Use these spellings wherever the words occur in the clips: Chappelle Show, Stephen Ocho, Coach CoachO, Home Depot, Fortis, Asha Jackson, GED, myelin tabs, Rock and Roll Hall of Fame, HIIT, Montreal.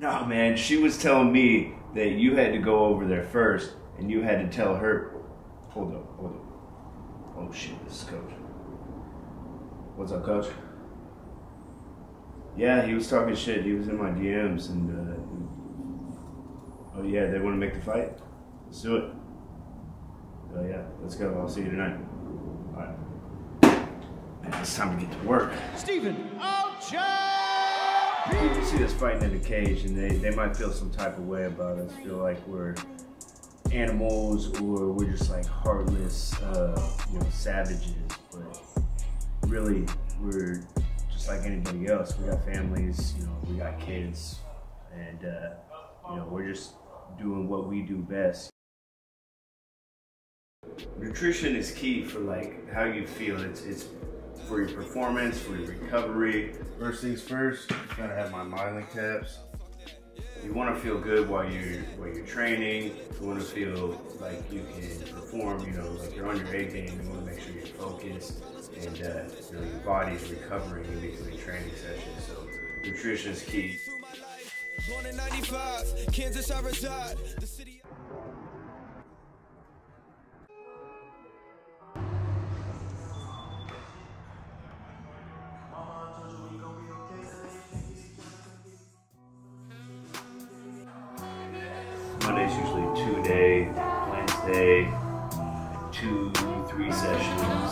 No, man, she was telling me that you had to go over there first, and you had to tell her, hold up. Oh, shit, this is Coach. What's up, Coach? Yeah, he was talking shit. He was in my DMs, and, oh, yeah, they want to make the fight? Let's do it. Oh, yeah, let's go. I'll see you tonight. All right. Man, it's time to get to work. Stephen Ocho! You see us fighting in a cage, and they might feel some type of way about us, feel like we're animals or we're just like heartless, you know, savages. But really, we're just like anybody else. We got families, you know, we got kids, and you know, we're just doing what we do best. Nutrition is key for like how you feel. It's for your performance, for your recovery. First things first, I'm gonna have my myelin tabs. You want to feel good while you're training. You want to feel like you can perform. You know, like you're on your A game. You want to make sure you're focused and you know, your body's recovering in between training sessions. So nutrition is key. Monday's usually 2-day, Wednesday, 2-3 sessions.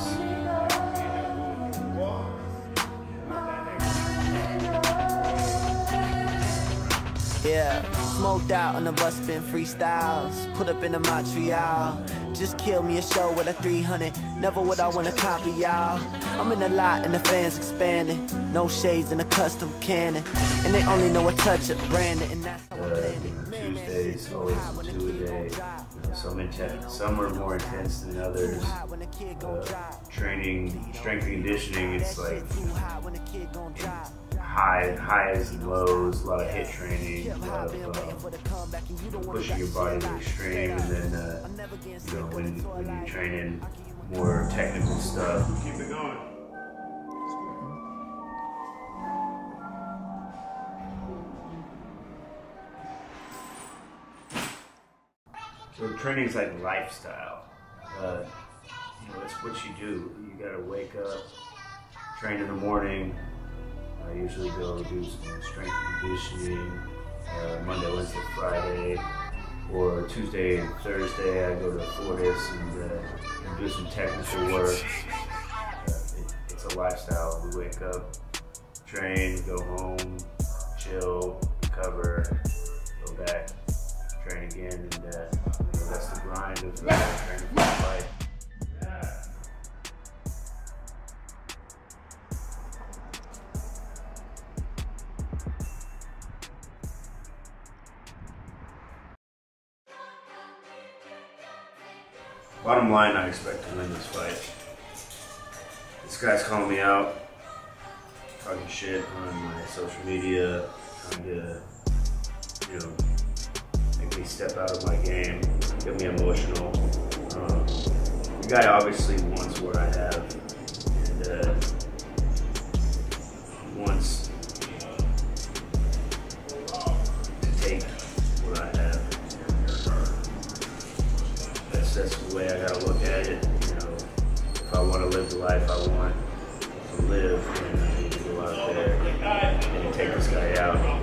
Yeah, smoked out on the bus, spin freestyles. Put up in the Montreal. Just kill me a show with a 300. Never would I wanna copy y'all. I'm in the lot and the fans expanding. No shades in a custom cannon. And they only know a touch of Brandon, and that's how Tuesdays, always a 2-day. Some intense, some are more intense than others. Training, strength and conditioning, it's like highs and lows, a lot of HIIT training, a lot of pushing your body to the extreme, and then you know, when you're training more technical stuff. Keep it going. So training is like lifestyle. You know, it's what you do. You gotta wake up, train in the morning. I usually go do some strength conditioning Monday, Wednesday, Friday, or Tuesday and Thursday. I go to Fortis and do some technical work. It's a lifestyle. We wake up, train, go home, chill, recover, go back, train again, and that's the grind of training for life. Bottom line, I expect to win this fight. This guy's calling me out, talking shit on my social media, trying to, you know, make me step out of my game, get me emotional. The guy obviously wants what I have, and wants to take what I have. That's the way I gotta look at it. You know, if I want to live the life I want to live, then I need to go out there and take this guy out.